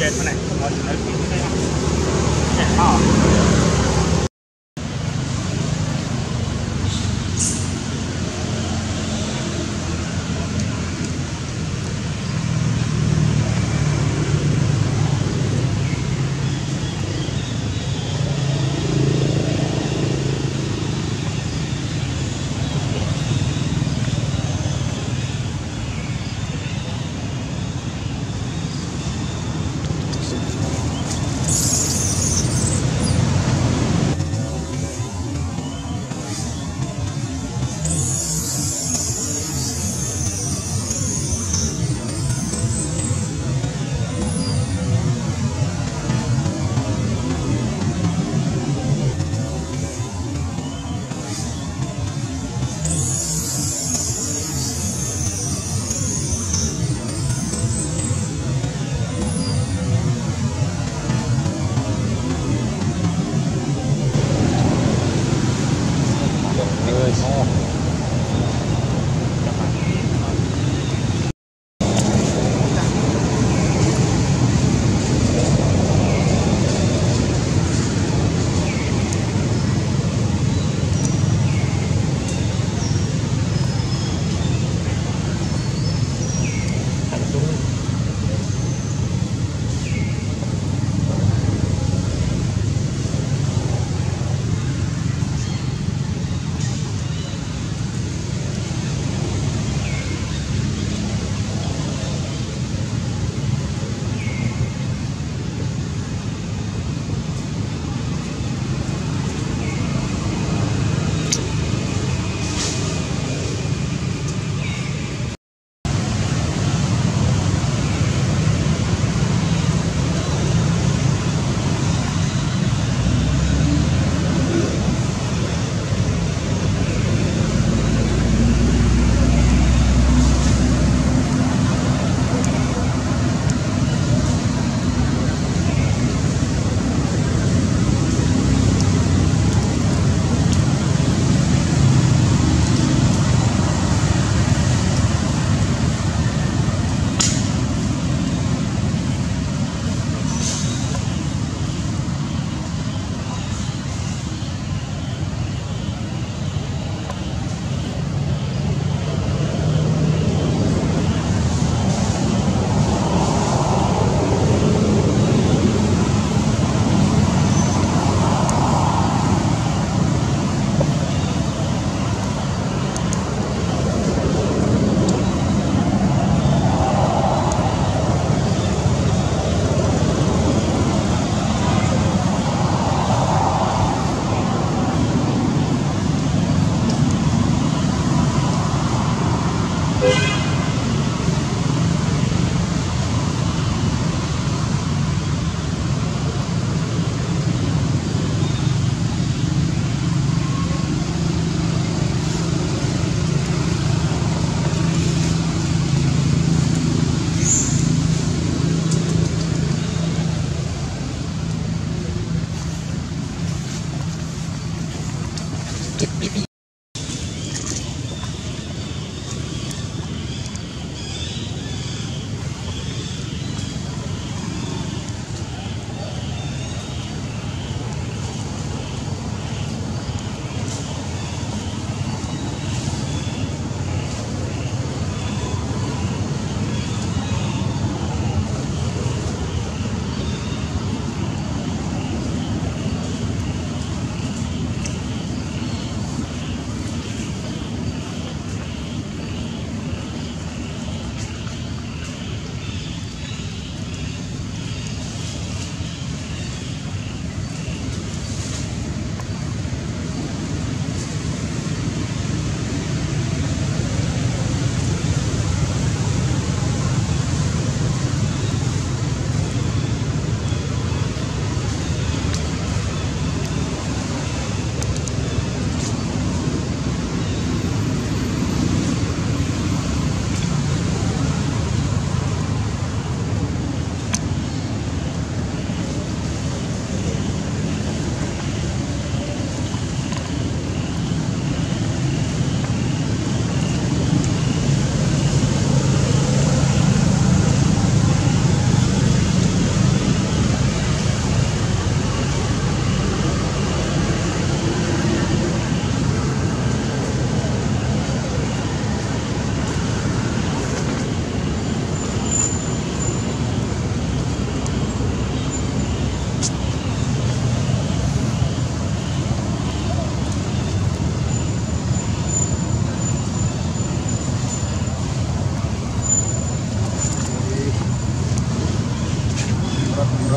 Chết thế này, mọi người nói chuyện thế này. Chết hò.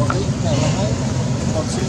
rowy, na rowej, mocy.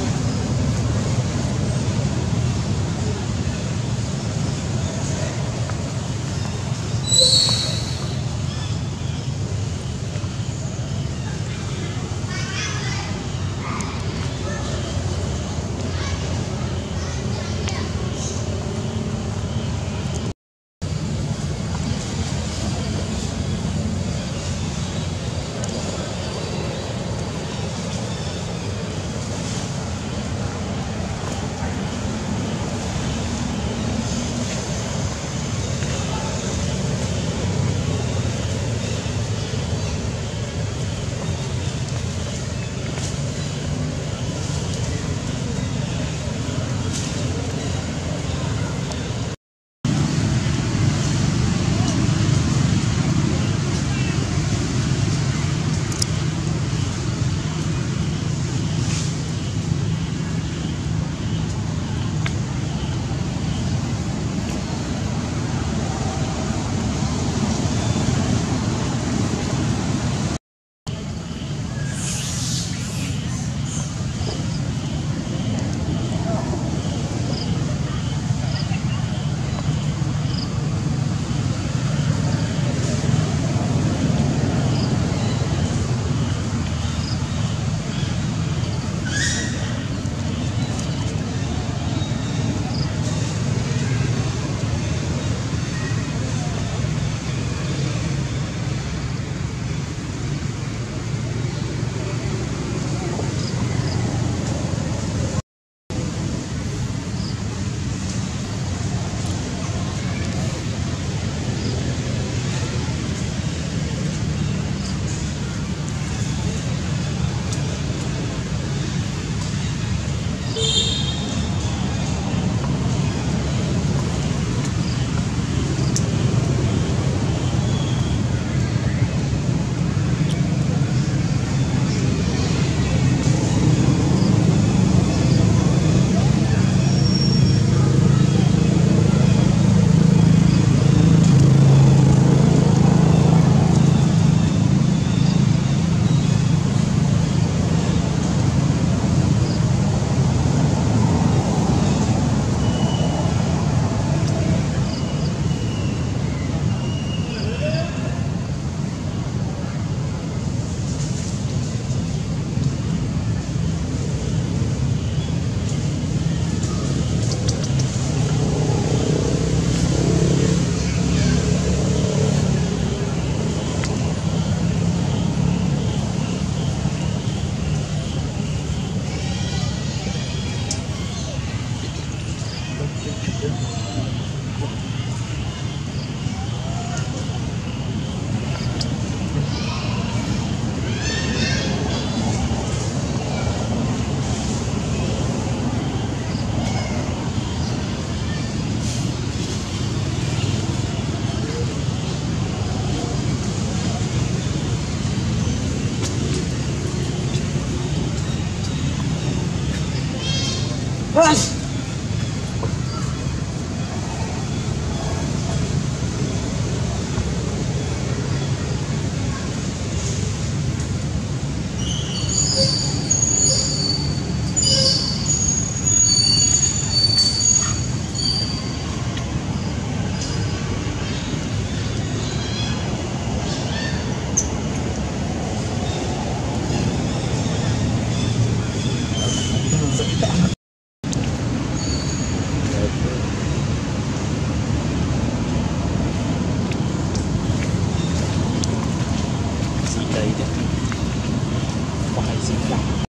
Push!